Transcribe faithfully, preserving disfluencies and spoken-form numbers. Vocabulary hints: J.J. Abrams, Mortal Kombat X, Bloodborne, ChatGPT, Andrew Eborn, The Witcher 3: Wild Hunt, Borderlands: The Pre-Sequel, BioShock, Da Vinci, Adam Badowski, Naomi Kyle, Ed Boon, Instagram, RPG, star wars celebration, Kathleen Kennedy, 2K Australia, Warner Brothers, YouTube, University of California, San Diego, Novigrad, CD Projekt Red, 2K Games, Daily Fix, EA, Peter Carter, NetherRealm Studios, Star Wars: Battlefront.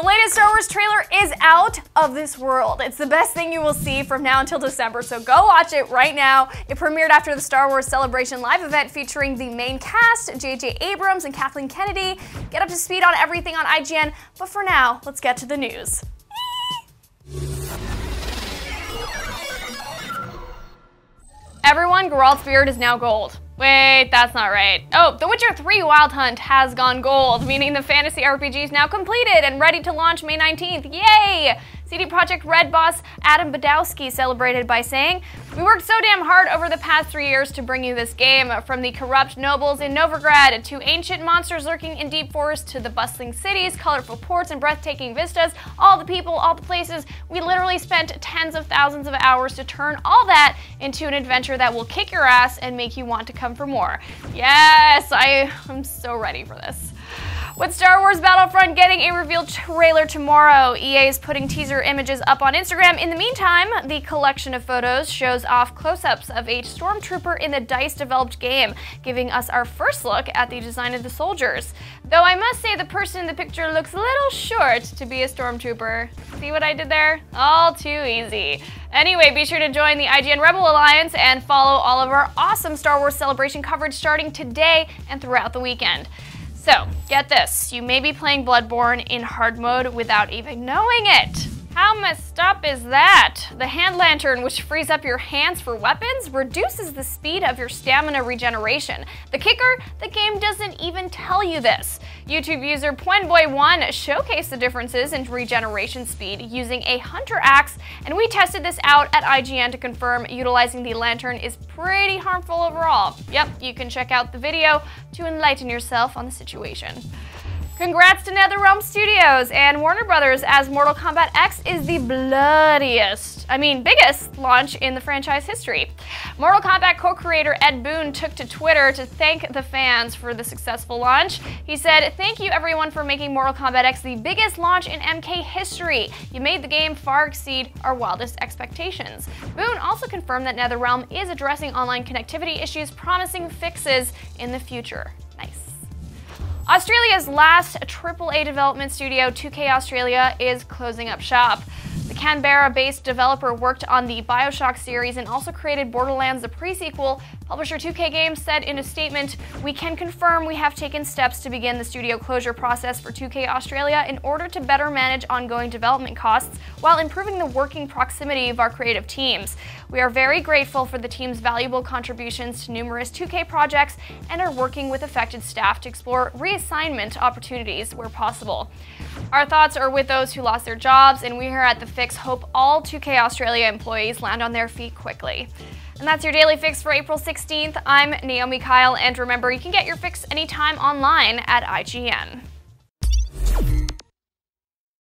The latest Star Wars trailer is out of this world. It's the best thing you will see from now until December, so go watch it right now. It premiered after the Star Wars Celebration live event featuring the main cast, J J Abrams and Kathleen Kennedy. Get up to speed on everything on I G N, but for now, let's get to the news. Everyone, Geralt's beard is now gold. Wait, that's not right. Oh, The Witcher three Wild Hunt has gone gold, meaning the fantasy R P G is now completed and ready to launch May nineteenth. Yay! C D Projekt Red boss Adam Badowski celebrated by saying, "We worked so damn hard over the past three years to bring you this game. From the corrupt nobles in Novigrad to ancient monsters lurking in deep forests to the bustling cities, colorful ports, and breathtaking vistas, all the people, all the places, we literally spent tens of thousands of hours to turn all that into an adventure that will kick your ass and make you want to come for more." Yes, I, I'm so ready for this. With Star Wars Battlefront getting a reveal trailer tomorrow, E A is putting teaser images up on Instagram. In the meantime, the collection of photos shows off close-ups of each stormtrooper in the DICE-developed game, giving us our first look at the design of the soldiers. Though I must say the person in the picture looks a little short to be a stormtrooper. See what I did there? All too easy. Anyway, be sure to join the I G N Rebel Alliance and follow all of our awesome Star Wars Celebration coverage starting today and throughout the weekend. So, get this, you may be playing Bloodborne in hard mode without even knowing it. How messed up is that? The hand lantern, which frees up your hands for weapons, reduces the speed of your stamina regeneration. The kicker, the game doesn't even tell you this. YouTube user Pwnboy one showcased the differences in regeneration speed using a hunter axe, and we tested this out at I G N to confirm utilizing the lantern is pretty harmful overall. Yep, you can check out the video to enlighten yourself on the situation. Congrats to NetherRealm Studios and Warner Brothers, as Mortal Kombat X is the bloodiest, I mean biggest, launch in the franchise history. Mortal Kombat co-creator Ed Boon took to Twitter to thank the fans for the successful launch. He said, "Thank you everyone for making Mortal Kombat X the biggest launch in M K history. You made the game far exceed our wildest expectations." Boon also confirmed that NetherRealm is addressing online connectivity issues, promising fixes in the future. Nice. Australia's last triple A development studio, two K Australia, is closing up shop. The Canberra-based developer worked on the BioShock series and also created Borderlands: The Pre-Sequel. Publisher two K Games said in a statement, "We can confirm we have taken steps to begin the studio closure process for two K Australia in order to better manage ongoing development costs while improving the working proximity of our creative teams. We are very grateful for the team's valuable contributions to numerous two K projects and are working with affected staff to explore reassignment opportunities where possible. Our thoughts are with those who lost their jobs, and we here at The Fix hope all two K Australia employees land on their feet quickly." And that's your Daily Fix for April sixteenth. I'm Naomi Kyle, and remember, you can get your fix anytime online at I G N.